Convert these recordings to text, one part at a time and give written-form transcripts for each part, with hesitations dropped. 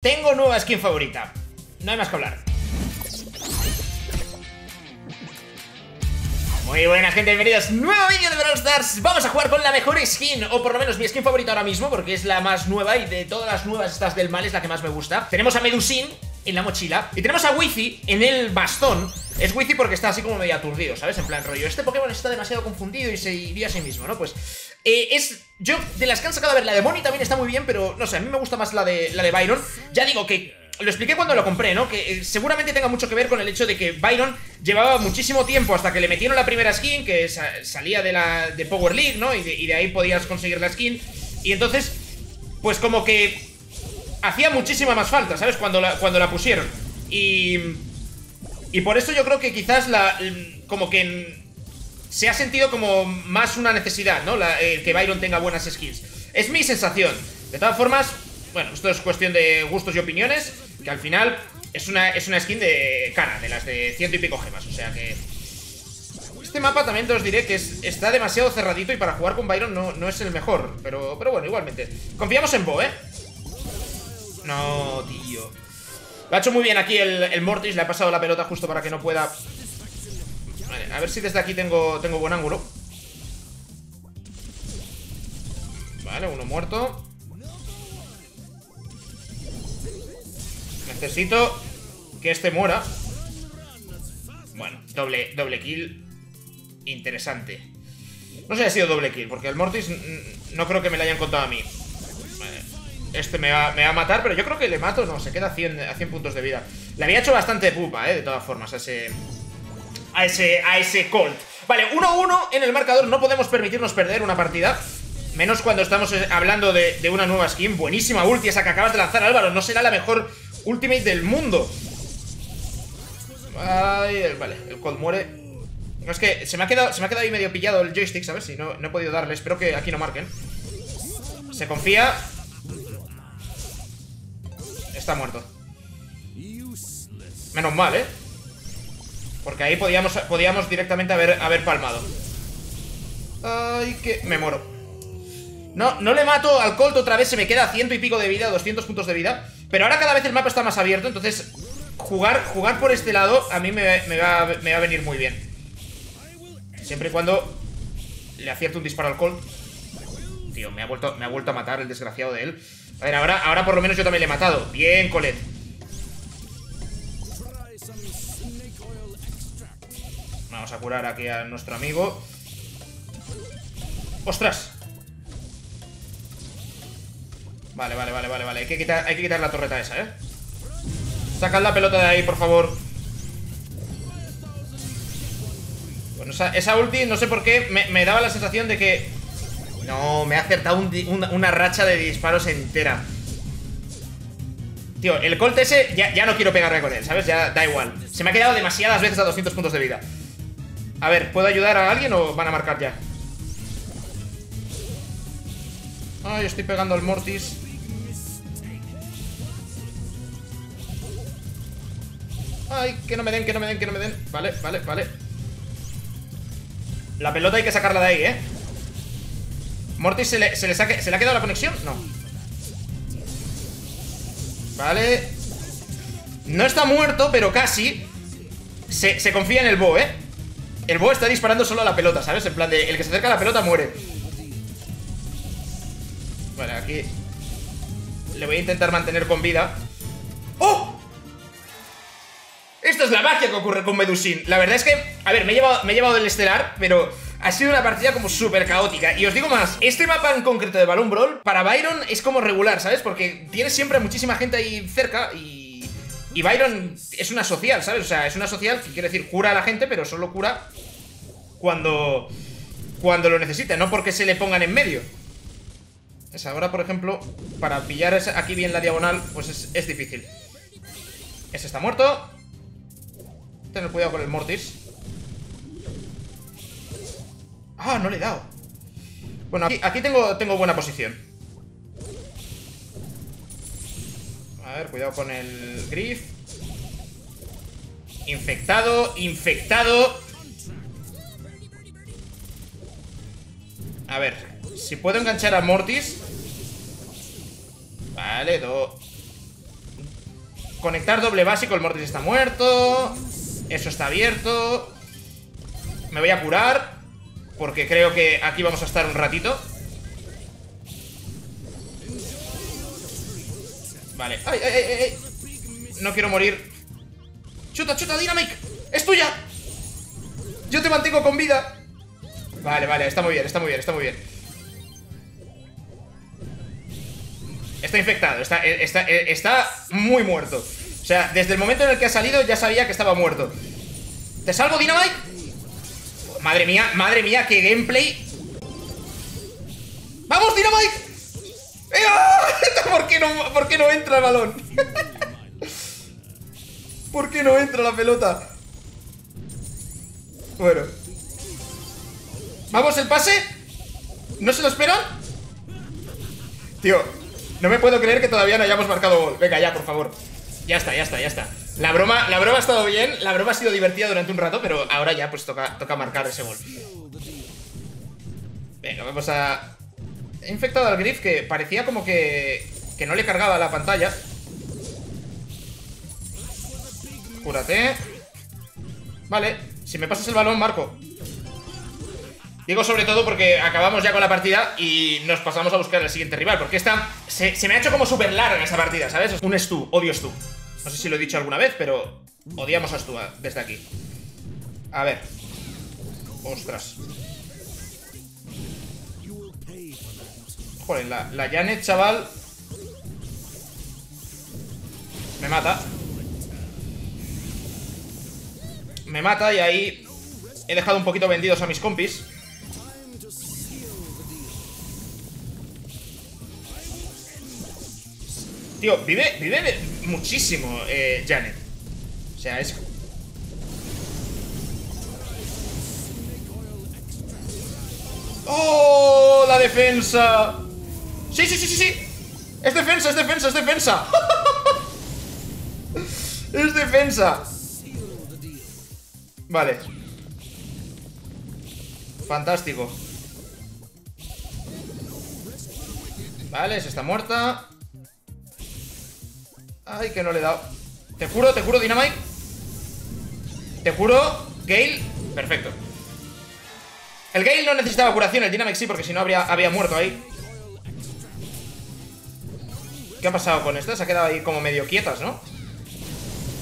Tengo nueva skin favorita. No hay más que hablar. Muy buena gente, bienvenidos. Nuevo vídeo de Brawl Stars. Vamos a jugar con la mejor skin, o por lo menos mi skin favorita ahora mismo, porque es la más nueva y de todas las nuevas estas del mal es la que más me gusta. Tenemos a Medusín en la mochila y tenemos a Witzzy en el bastón. Es Witzzy porque está así como medio aturdido, ¿sabes? En plan rollo, este Pokémon está demasiado confundido y se iría a sí mismo, ¿no? Pues yo, de las que han sacado, a ver, la de Bonnie también está muy bien, pero no sé, a mí me gusta más la de Byron. Ya digo que, lo expliqué cuando lo compré, ¿no? Que seguramente tenga mucho que ver con el hecho de que Byron llevaba muchísimo tiempo hasta que le metieron la primera skin, que salía de Power League, ¿no? Y de ahí podías conseguir la skin. Y entonces, pues como que hacía muchísima más falta, ¿sabes? Cuando la pusieron. Y por eso yo creo que quizás como que se ha sentido como más una necesidad, ¿no? Que Byron tenga buenas skins. Es mi sensación. De todas formas, bueno, esto es cuestión de gustos y opiniones, que al final es una skin de cara, de las de 100 y pico gemas, o sea que... Este mapa también te os diré que está demasiado cerradito y para jugar con Byron no es el mejor, pero bueno, igualmente. Confiamos en Bo, ¿eh? No, tío. Lo ha hecho muy bien aquí el Mortis, le ha pasado la pelota justo para que no pueda... Vale, a ver si desde aquí tengo buen ángulo. Vale, uno muerto. Necesito que este muera. Bueno, doble kill. Interesante. No sé si ha sido doble kill, porque el Mortis no creo que me lo hayan contado a mí. Vale. Este me va a matar, pero yo creo que le mato. No, se queda a 100 puntos de vida. Le había hecho bastante pupa, de todas formas, a ese Colt. Vale, 1-1 en el marcador. No podemos permitirnos perder una partida, menos cuando estamos hablando de una nueva skin. Buenísima ulti esa que acabas de lanzar, Álvaro. No será la mejor ultimate del mundo. Ay, vale, el Colt muere. No, es que se me ha quedado ahí medio pillado el joystick, ¿sabes? Si no he podido darle. Espero que aquí no marquen. Se confía. Está muerto. Menos mal, ¿eh? Porque ahí podíamos directamente haber palmado. Ay, que... me muero. No le mato al Colt otra vez. Se me queda a 100 y pico de vida, 200 puntos de vida. Pero ahora cada vez el mapa está más abierto, entonces jugar por este lado a mí me va a venir muy bien. Siempre y cuando le acierto un disparo al Colt. Tío, me ha vuelto a matar el desgraciado de él. A ver, ahora por lo menos yo también le he matado. Bien, Colette. Vamos a curar aquí a nuestro amigo. ¡Ostras! Vale. Hay que quitar la torreta esa, ¿eh? Sacad la pelota de ahí, por favor. Bueno, esa ulti, no sé por qué, me daba la sensación de que... No, me ha acertado una racha de disparos entera. Tío, el Colt ese, ya no quiero pegarme con él, ¿sabes? Ya da igual. Se me ha quedado demasiadas veces a 200 puntos de vida. A ver, ¿puedo ayudar a alguien o van a marcar ya? Ay, estoy pegando al Mortis. Ay, que no me den. Vale. La pelota hay que sacarla de ahí, ¿eh? Mortis ¿se le ha quedado la conexión? No. Vale. No está muerto, pero casi. Se confía en el Bo, ¿eh? El Bo está disparando solo a la pelota, ¿sabes? En plan de, el que se acerca a la pelota muere. Vale, aquí le voy a intentar mantener con vida. ¡Oh! Esta es la magia que ocurre con Medusín. La verdad es que, a ver, me he llevado el estelar, pero ha sido una partida como súper caótica. Y os digo más, este mapa en concreto de Balloon Brawl, para Byron es como regular, ¿sabes? Porque tiene siempre muchísima gente ahí cerca y Byron es una social, ¿sabes? O sea, es una social que quiere decir cura a la gente, pero solo cura cuando lo necesita, no porque se le pongan en medio. Ahora, por ejemplo, para pillar aquí bien la diagonal, pues es difícil. Ese está muerto. Tener cuidado con el Mortis. Ah, no le he dado. Bueno, aquí tengo buena posición. A ver, cuidado con el Griff. Infectado. A ver, si puedo enganchar a Mortis. Vale, Conectar doble básico, el Mortis está muerto. Eso está abierto. Me voy a curar, porque creo que aquí vamos a estar un ratito. Vale. ¡Ay, ay, ay, ay! No quiero morir. ¡Chuta, chuta, Dynamike! ¡Es tuya! ¡Yo te mantengo con vida! Vale, vale, está muy bien, está muy bien, está muy bien. Está infectado, está muy muerto. O sea, desde el momento en el que ha salido ya sabía que estaba muerto. ¿Te salvo, Dynamite? Madre mía, qué gameplay. ¡Vamos, Dynamite! ¿Por qué no entra el balón? ¿Por qué no entra la pelota? Bueno. ¿Vamos el pase? ¿No se lo esperan? Tío, no me puedo creer que todavía no hayamos marcado gol. Venga, ya, por favor. Ya está, ya está, ya está. La broma ha estado bien. La broma ha sido divertida durante un rato, pero ahora ya pues toca marcar ese gol. Venga, vamos a... He infectado al Griff, que parecía como que no le cargaba la pantalla. Cúrate. Vale, si me pasas el balón, marco. Digo sobre todo porque acabamos ya con la partida y nos pasamos a buscar el siguiente rival, porque esta se me ha hecho como súper larga esta partida, ¿sabes? Un Stu, odio Stu. No sé si lo he dicho alguna vez, pero odiamos a Stu desde aquí. A ver. Ostras. Joder, la Janet, chaval. Me mata. Me mata y ahí he dejado un poquito vendidos a mis compis. Tío, vive muchísimo Janet. O sea, es... ¡Oh! ¡La defensa! ¡Sí, sí, sí, sí, sí! ¡Es defensa, es defensa, es defensa! ¡Es defensa! Vale. Fantástico. Vale, se está muerta. Ay, que no le he dado. Te juro, Dynamite. Te juro, Gale. Perfecto. El Gale no necesitaba curación, el Dynamite sí, porque si no había muerto ahí. ¿Qué ha pasado con estas? Se ha quedado ahí como medio quietas, ¿no?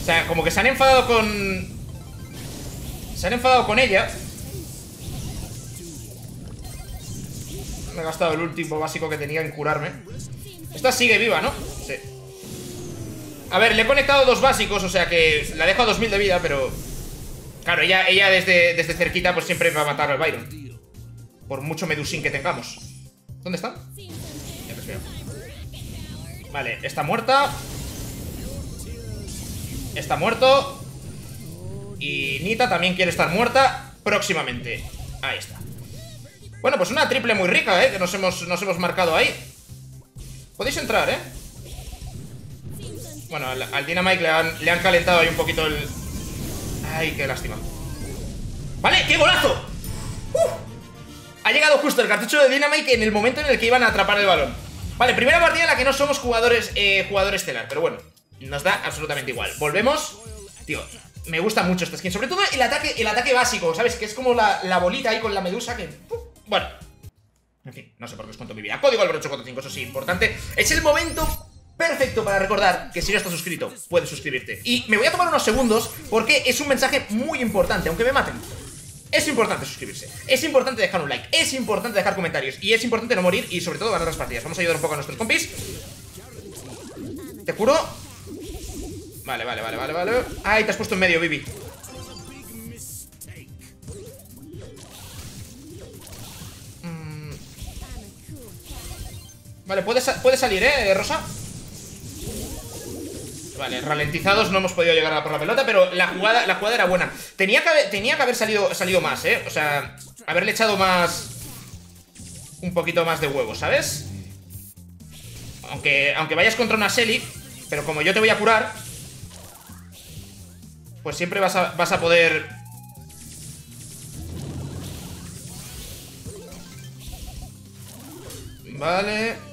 O sea, como que se han enfadado con... Se han enfadado con ella. Me he gastado el último básico que tenía en curarme. Esta sigue viva, ¿no? Sí. A ver, le he conectado dos básicos, o sea que la dejo a 2000 de vida, pero... Claro, ella desde cerquita pues siempre va a matar al Byron. Por mucho Medusín que tengamos. ¿Dónde está? Ya me espero. Vale, está muerta. Está muerto. Y Nita también quiere estar muerta próximamente. Ahí está. Bueno, pues una triple muy rica, ¿eh? Que nos hemos marcado ahí. Podéis entrar, ¿eh? Bueno, al Dynamite le han calentado ahí un poquito el... Ay, qué lástima. Vale, qué golazo. Ha llegado justo el cartucho de Dynamite en el momento en el que iban a atrapar el balón. Vale, primera partida en la que no somos jugador estelar, pero bueno, nos da absolutamente igual. Volvemos. Tío, me gusta mucho esta skin, sobre todo el ataque básico, ¿sabes? Que es como la bolita ahí con la medusa que... Bueno, en fin, no sé por qué os cuento mi vida. Código Álvaro845, eso sí, importante. Es el momento perfecto para recordar que si no estás suscrito, puedes suscribirte. Y me voy a tomar unos segundos porque es un mensaje muy importante, aunque me maten. Es importante suscribirse, es importante dejar un like, es importante dejar comentarios y es importante no morir y sobre todo ganar las partidas. Vamos a ayudar un poco a nuestros compis. Te juro. Vale, vale, vale, vale, vale. Ay, te has puesto en medio, Bibi. Vale, puedes salir, Rosa. Vale, ralentizados, no hemos podido llegar por la pelota, pero la jugada era buena. Tenía que haber salido más, ¿eh? O sea, haberle echado más... Un poquito más de huevo, ¿sabes? Aunque vayas contra una Shelly, pero como yo te voy a curar, pues siempre vas a poder... Vale...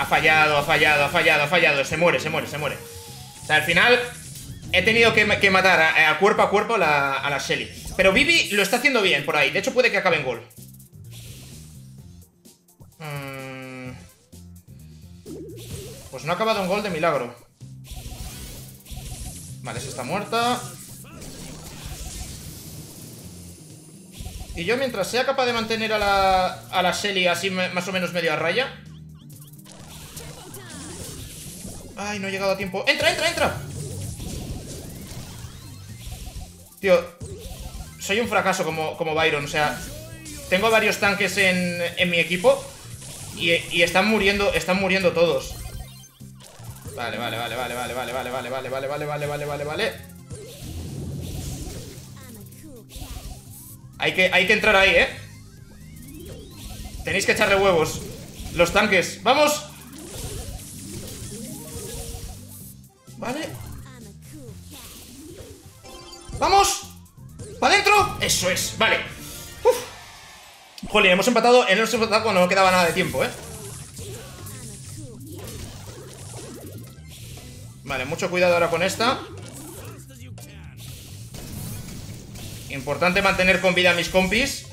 Ha fallado. Se muere. O sea, al final he tenido que matar a cuerpo a cuerpo a la Shelly. Pero Vivi lo está haciendo bien por ahí. De hecho, puede que acabe en gol. Pues no ha acabado en gol de milagro. Vale, esa está muerta. Y yo mientras sea capaz de mantener a la Shelly así más o menos medio a raya. Ay, no he llegado a tiempo. ¡Entra! Tío, soy un fracaso como Byron. O sea, tengo varios tanques en mi equipo y están muriendo todos. Vale. Hay que entrar ahí, ¿eh? Tenéis que echarle huevos. Los tanques. ¡Vamos! Vale. ¡Vamos! ¡Para adentro! ¡Eso es! Vale. Uf. Jolín, hemos empatado. Hemos empatado cuando no quedaba nada de tiempo, ¿eh? Vale, mucho cuidado ahora con esta. Importante mantener con vida a mis compis.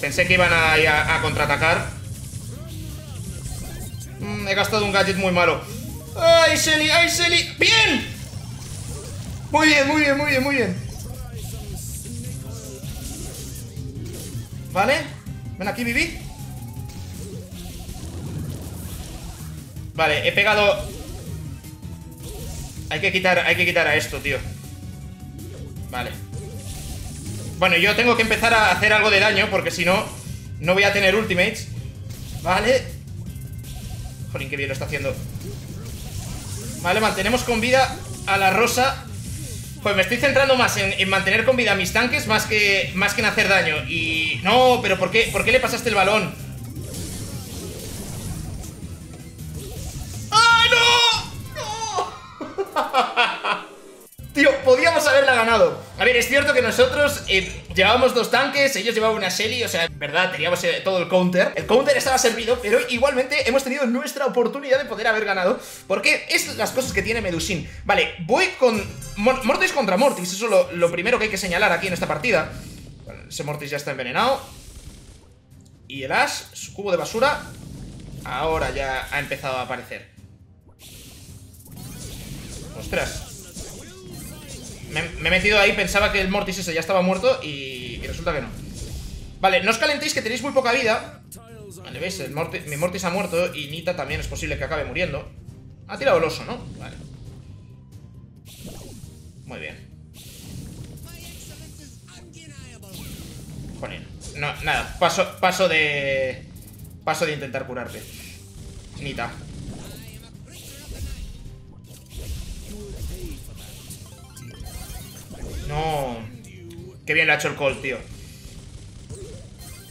Pensé que iban a contraatacar. He gastado un gadget muy malo. ¡Ay, Shelly! ¡Ay, Shelly! ¡Bien! Muy bien. Vale. Ven aquí, Vivi. Vale, he pegado. Hay que quitar a esto, tío. Vale. Bueno, yo tengo que empezar a hacer algo de daño, porque si no, no voy a tener ultimates. Vale. Jolín, qué bien lo está haciendo. Vale, mantenemos con vida a la Rosa. Pues me estoy centrando más en mantener con vida a mis tanques más que en hacer daño. Y... No, pero ¿por qué le pasaste el balón? Tío, podíamos haberla ganado. A ver, es cierto que nosotros llevábamos dos tanques, ellos llevaban una Shelly. O sea, en verdad, teníamos todo el counter. El counter estaba servido, pero igualmente hemos tenido nuestra oportunidad de poder haber ganado, porque es las cosas que tiene Medusín. Vale, voy con Mortis contra Mortis. Eso es lo primero que hay que señalar aquí en esta partida. Bueno, ese Mortis ya está envenenado. Y el Ash, su cubo de basura, ahora ya ha empezado a aparecer. Ostras. Me he metido ahí, pensaba que el Mortis ese ya estaba muerto y resulta que no. Vale, no os calentéis que tenéis muy poca vida. Vale, veis, mi Mortis ha muerto y Nita también es posible que acabe muriendo. Ha tirado el oso, ¿no? Vale. Muy bien. Joder, no, nada, paso de intentar curarte, Nita. No. Qué bien lo ha hecho el Colt, tío.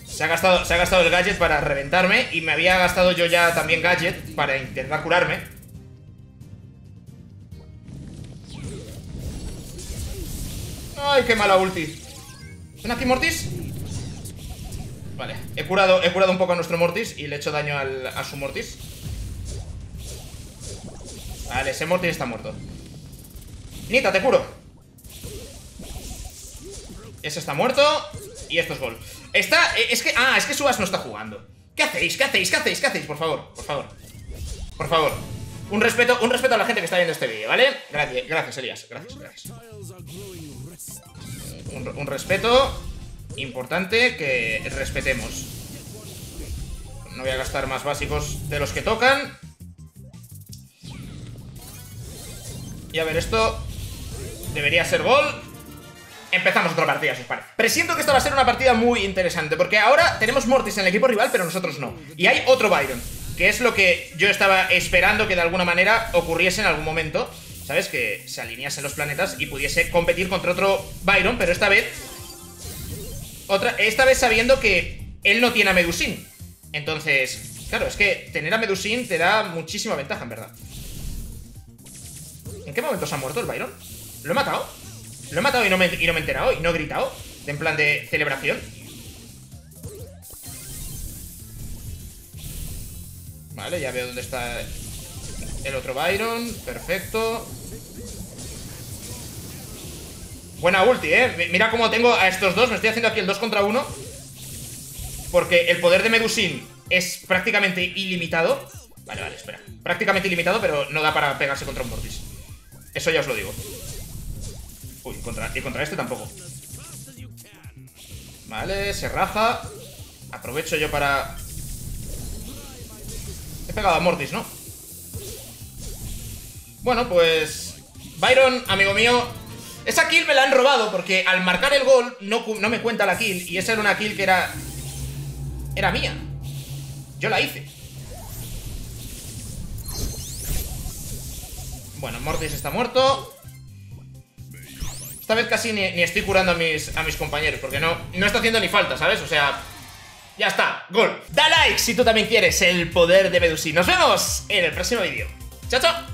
Se ha gastado el gadget para reventarme. Y me había gastado yo ya también gadget para intentar curarme. Ay, qué mala ulti. ¿Ven aquí, Mortis? Vale, he curado un poco a nuestro Mortis y le he hecho daño a su Mortis. Vale, ese Mortis está muerto. Nita, te curo. Ese está muerto. Y esto es gol. Es que Subas no está jugando. ¿Qué hacéis? Por favor. Un respeto a la gente que está viendo este vídeo, ¿vale? Gracias, Elias. Gracias. Un respeto importante que respetemos. No voy a gastar más básicos de los que tocan. Y a ver, esto debería ser gol. Empezamos otra partida, si os parece. Presiento que esta va a ser una partida muy interesante, porque ahora tenemos Mortis en el equipo rival, pero nosotros no. Y hay otro Byron, que es lo que yo estaba esperando que de alguna manera ocurriese en algún momento, ¿sabes? Que se alineasen los planetas y pudiese competir contra otro Byron, pero esta vez sabiendo que él no tiene a Medusín. Entonces, claro, es que tener a Medusín te da muchísima ventaja, en verdad. ¿En qué momento se ha muerto el Byron? ¿Lo he matado? Lo he matado y no me he enterado, y no he gritado, en plan de celebración. Vale, ya veo dónde está el otro Byron. Perfecto. Buena ulti, ¿eh? Mira cómo tengo a estos dos. Me estoy haciendo aquí el 2 contra 1, porque el poder de Medusín es prácticamente ilimitado. Vale, vale, espera. Prácticamente ilimitado, pero no da para pegarse contra un Mortis. Eso ya os lo digo. Uy, y contra este tampoco. Vale, se raja. Aprovecho yo para... He pegado a Mortis, ¿no? Bueno, pues... Byron, amigo mío... Esa kill me la han robado porque al marcar el gol no me cuenta la kill. Y esa era una kill que era... Era mía. Yo la hice. Bueno, Mortis está muerto. Esta vez casi ni estoy curando a mis compañeros, porque no está haciendo ni falta, ¿sabes? O sea... Ya está, gol. Da like si tú también quieres el poder de Medusín. Nos vemos en el próximo vídeo. Chao, chao.